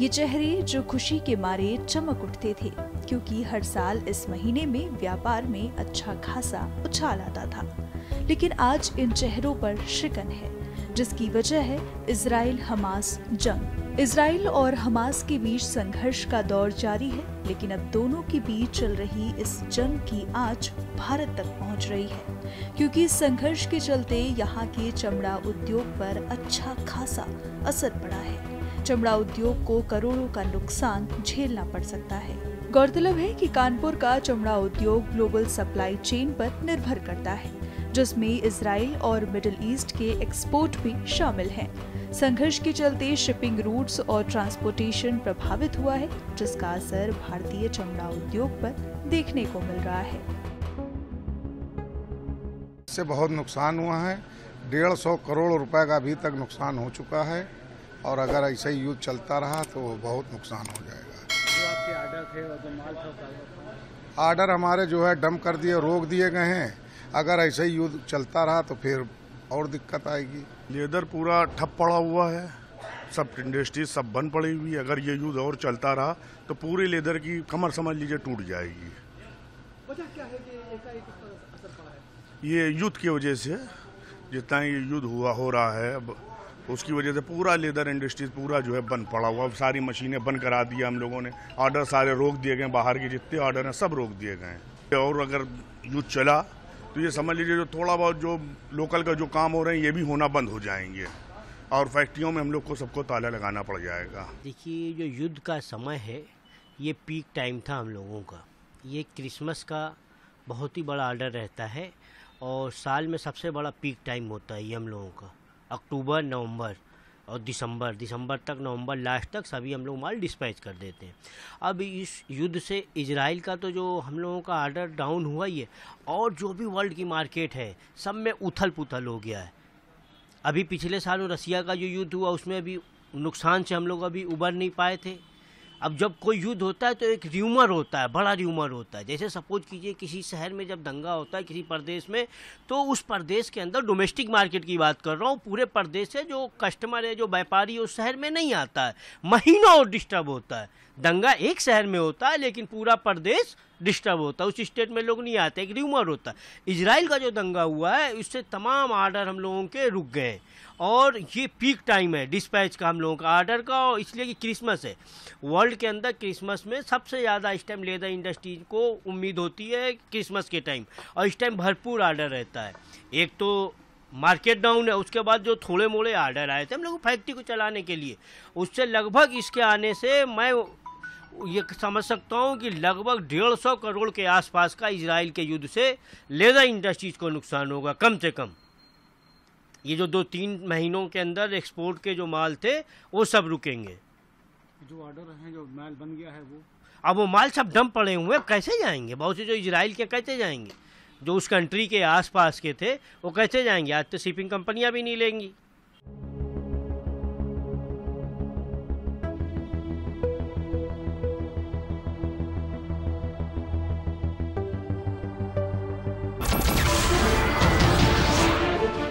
ये चेहरे जो खुशी के मारे चमक उठते थे क्योंकि हर साल इस महीने में व्यापार में अच्छा खासा उछाल आता था। लेकिन आज इन चेहरों पर शिकन है जिसकी वजह है इजराइल हमास जंग। इजराइल और हमास के बीच संघर्ष का दौर जारी है, लेकिन अब दोनों के बीच चल रही इस जंग की आंच भारत तक पहुंच रही है क्योंकि इस संघर्ष के चलते यहाँ के चमड़ा उद्योग पर अच्छा खासा असर पड़ा है। चमड़ा उद्योग को करोड़ों का नुकसान झेलना पड़ सकता है। गौरतलब है कि कानपुर का चमड़ा उद्योग ग्लोबल सप्लाई चेन पर निर्भर करता है जिसमें इजराइल और मिडिल ईस्ट के एक्सपोर्ट भी शामिल हैं। संघर्ष के चलते शिपिंग रूट्स और ट्रांसपोर्टेशन प्रभावित हुआ है जिसका असर भारतीय चमड़ा उद्योग पर देखने को मिल रहा है। इससे बहुत नुकसान हुआ है, 150 करोड़ रुपए का अभी तक नुकसान हो चुका है और अगर ऐसे ही युद्ध चलता रहा तो बहुत नुकसान हो जाएगा। आर्डर हमारे जो है डंप कर दिए, रोक दिए गए हैं। अगर ऐसे ही युद्ध चलता रहा तो फिर और दिक्कत आएगी। लेदर पूरा ठप पड़ा हुआ है, सब इंडस्ट्री सब बंद पड़ी हुई है। अगर ये युद्ध और चलता रहा तो पूरी लेदर की कमर समझ लीजिए टूट जाएगी। वजह क्या है कि एकाएक इस पर असर पड़ा है? ये युद्ध की वजह से जितना ये युद्ध हुआ हो रहा है अब उसकी वजह से पूरा लेदर इंडस्ट्री पूरा जो है बंद पड़ा हुआ। अब सारी मशीनें बंद करा दी हम लोगों ने, ऑर्डर सारे रोक दिए गए, बाहर के जितने ऑर्डर हैं सब रोक दिए गए हैं। और अगर युद्ध चला तो ये समझ लीजिए जो थोड़ा बहुत जो लोकल का जो काम हो रहे हैं ये भी होना बंद हो जाएंगे और फैक्ट्रियों में हम लोग को सबको ताला लगाना पड़ जाएगा। देखिए जो युद्ध का समय है ये पीक टाइम था हम लोगों का, ये क्रिसमस का बहुत ही बड़ा आर्डर रहता है और साल में सबसे बड़ा पीक टाइम होता है ये हम लोगों का। अक्टूबर नवंबर और दिसंबर तक, नवंबर लास्ट तक सभी हम लोग माल डिस्पैच कर देते हैं। अब इस युद्ध से इजराइल का तो जो हम लोगों का आर्डर डाउन हुआ ही है और जो भी वर्ल्ड की मार्केट है सब में उथल पुथल हो गया है। अभी पिछले साल रसिया का जो युद्ध हुआ उसमें भी नुकसान से हम लोग अभी उबर नहीं पाए थे। अब जब कोई युद्ध होता है तो एक र्यूमर होता है, बड़ा र्यूमर होता है। जैसे सपोज कीजिए किसी शहर में जब दंगा होता है किसी प्रदेश में, तो उस प्रदेश के अंदर डोमेस्टिक मार्केट की बात कर रहा हूँ, पूरे प्रदेश से जो कस्टमर है जो व्यापारी है उस शहर में नहीं आता है, महीनों डिस्टर्ब होता है। दंगा एक शहर में होता है लेकिन पूरा प्रदेश डिस्टर्ब होता है, उस स्टेट में लोग नहीं आते, एक र्यूमर होता है। इजराइल का जो दंगा हुआ है उससे तमाम आर्डर हम लोगों के रुक गए और ये पीक टाइम है डिस्पैच का हम लोगों का आर्डर का, और इसलिए कि क्रिसमस है वर्ल्ड के अंदर। क्रिसमस में सबसे ज़्यादा इस टाइम लेदर इंडस्ट्री को उम्मीद होती है क्रिसमस के टाइम, और इस टाइम भरपूर आर्डर रहता है। एक तो मार्केट डाउन है, उसके बाद जो थोड़े मोड़े आर्डर आए थे हम लोग फैक्ट्री को चलाने के लिए, उससे लगभग इसके आने से मैं ये समझ सकता हूँ कि लगभग 150 करोड़ के आसपास का इजराइल के युद्ध से लेदर इंडस्ट्रीज को नुकसान होगा कम से कम। ये जो 2-3 महीनों के अंदर एक्सपोर्ट के जो माल थे वो सब रुकेंगे। जो ऑर्डर हैं जो माल बन गया है वो अब वो माल सब डंप पड़े हुए हैं, कैसे जाएंगे बहुत से जो इजराइल के कैसे जाएंगे, जो उस कंट्री के आसपास के थे वो कैसे जाएंगे। आज तो शिपिंग कंपनियां भी नहीं लेंगी।